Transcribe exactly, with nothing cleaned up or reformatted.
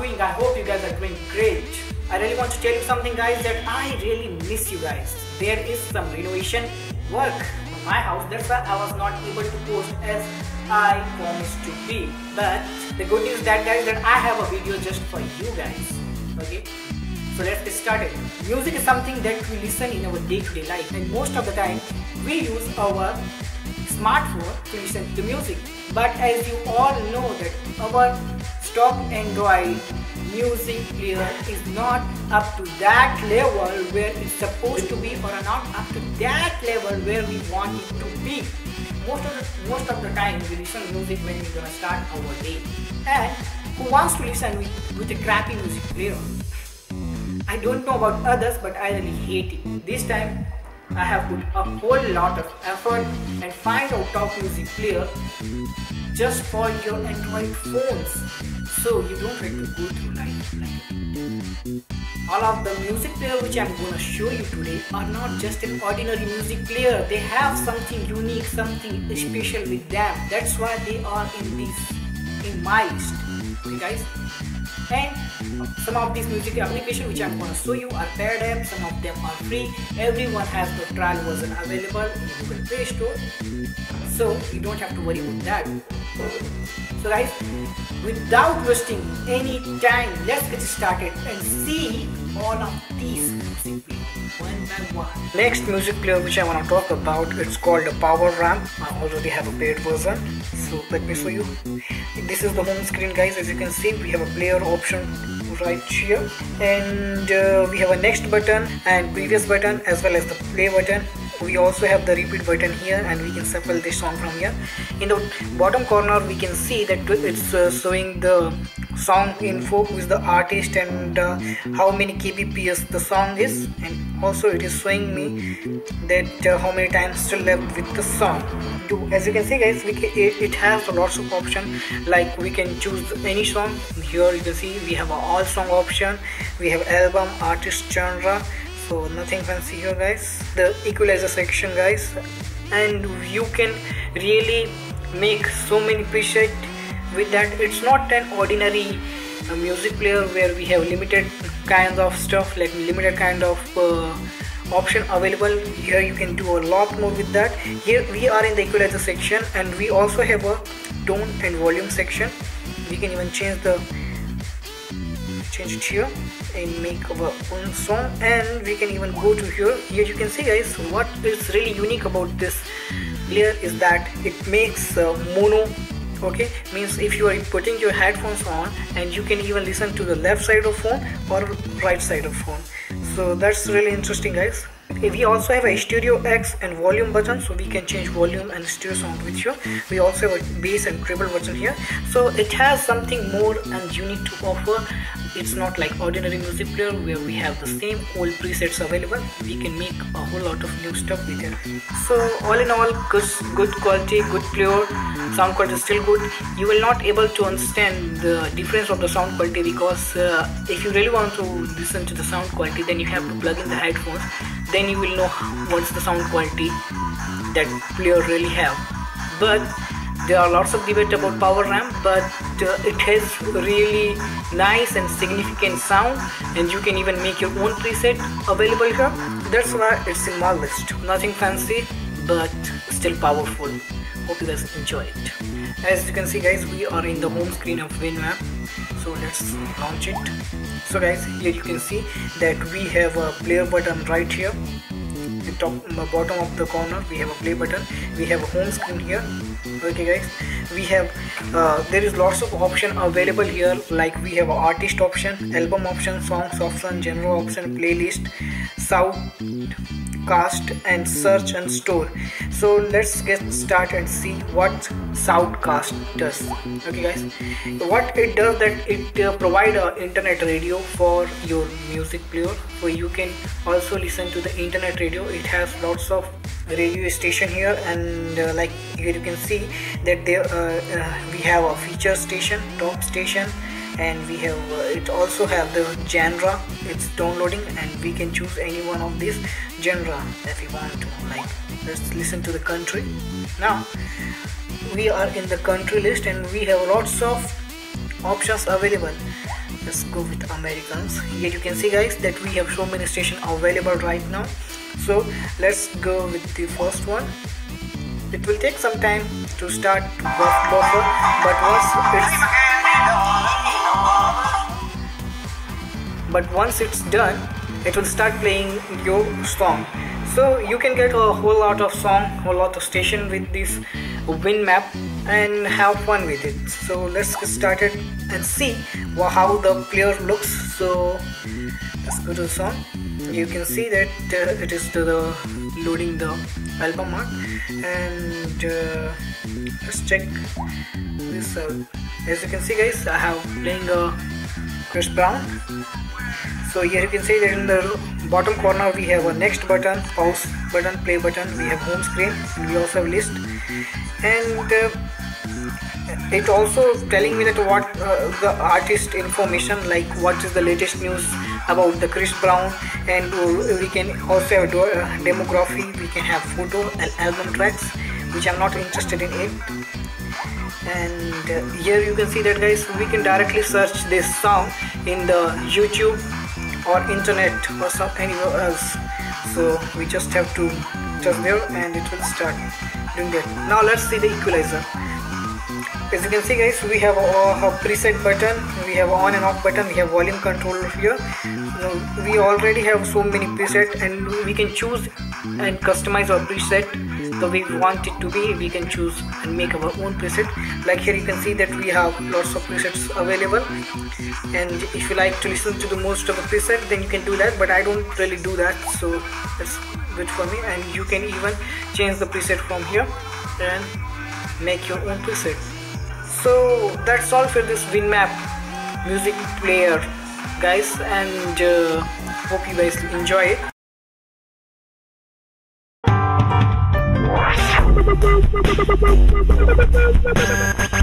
doing? I hope you guys are doing great. I really want to tell you something, guys, that I really miss you guys. There is some renovation work on my house, that's why I was not able to post as I promised to be. But the good news that, guys, that I have a video just for you guys. Okay, so let's get started. Music is something that we listen in our day-to-day life, and most of the time we use our smartphone to listen to music. But as you all know that our stock Android music player is not up to that level where it's supposed to be, or not up to that level where we want it to be. Most of the, most of the time we listen to music when we're gonna start our day. And who wants to listen with, with a crappy music player? I don't know about others, but I really hate it. This time I have put a whole lot of effort and find out top music player just for your Android phones, so you don't have to go through life like all of the music player which I'm gonna show you today are not just an ordinary music player. They have something unique, something special with them. That's why they are in this in my list, okay, guys. And some of these music applications which I'm going to show you are paired up, some of them are free. Everyone has the trial version available in the Google Play Store, so you don't have to worry about that. So guys, without wasting any time, let's get started and see all of these music players one by one. Next music player which I want to talk about, it's called a Poweramp. I already have a paid version, so let me show you. This is the home screen, guys. As you can see, we have a player option right here, and uh, we have a next button and previous button, as well as the play button. We also have the repeat button here, and we can shuffle this song from here. In the bottom corner we can see that it's uh, showing the song info, who is the artist, and uh, how many kbps the song is, and also it is showing me that uh, how many times still left with the song. As you can see, guys, we can, it, it has lots of options, like we can choose any song. Here you can see we have a all song option, we have album, artist, genre, so nothing fancy here, guys. The equalizer section, guys, and you can really make so many presets with that. It's not an ordinary uh, music player where we have limited kinds of stuff, like limited kind of uh, option available. Here you can do a lot more with that. Here we are in the equalizer section, and we also have a tone and volume section. We can even change the change it here and make our own song, and we can even go to here. Here you can see, guys, what is really unique about this player is that it makes uh, mono. Okay, means if you are putting your headphones on, and you can even listen to the left side of phone or right side of phone. So that's really interesting, guys. We also have a stereo X and volume button, so we can change volume and stereo sound with you. We also have a bass and treble button here, so it has something more and unique to offer. It's not like ordinary music player where we have the same old presets available. We can make a whole lot of new stuff with it. So all in all, good, good quality, good player. Sound quality is still good. You will not able to understand the difference of the sound quality, because uh, if you really want to listen to the sound quality, then you have to plug in the headphones. Then you will know what's the sound quality that player really have. But there are lots of debate about Poweramp, but uh, it has really nice and significant sound, and you can even make your own preset available here. That's why it's in my list. Nothing fancy, but still powerful. Hope you guys enjoy it. As you can see, guys, we are in the home screen of Winamp, so let's launch it. So guys, here you can see that we have a player button right here. The top the bottom of the corner we have a play button, we have a home screen here. Okay, guys, we have uh, there is lots of option available here, like we have a artist option, album option, songs option, genre option, playlist, SHOUTcast, and search and store. So let's get started and see what SHOUTcast does. Okay, guys, what it does, that it uh, provide a internet radio for your music player, so you can also listen to the internet radio. It has lots of radio station here, and uh, like here you can see that there uh, uh, we have a feature station, top station, and we have uh, it also have the genre. It's downloading, and we can choose any one of these genre if we want to. Like, let's listen to the country. Now we are in the country list, and we have lots of options available. Just go with Americans. Here you can see guys that we have so many stations available right now. So let's go with the first one. It will take some time to start buffer, but once it's but once it's done, it will start playing your song. So you can get a whole lot of song, whole lot of station with this Winamp and have fun with it. So let's get started and see how the player looks. So let's go to the song. You can see that uh, it is the, the loading the album art, and uh, let's check this out. As you can see guys, I have playing a Chris Brown. So here you can see that in the bottom corner we have a next button, pause button, play button, we have home screen, and we also have list, and uh, it also telling me that what uh, the artist information, like what is the latest news about the Chris Brown, and uh, we can also have uh, demography, we can have photo and album tracks, which I'm not interested in it. And uh, here you can see that guys, we can directly search this song in the YouTube or internet or some anywhere else. So we just have to just there and it will start doing that. Now let's see the equalizer. As you can see guys, we have a, a preset button, we have on and off button, we have volume controller here. So we already have so many presets and we can choose and customize our preset the way we want it to be. We can choose and make our own preset. Like here you can see that we have lots of presets available, and if you like to listen to the most of the preset then you can do that, but I don't really do that, so that's good for me. And you can even change the preset from here and make your own preset. So that's all for this Winamp music player guys, and uh, hope you guys enjoy it. Bye.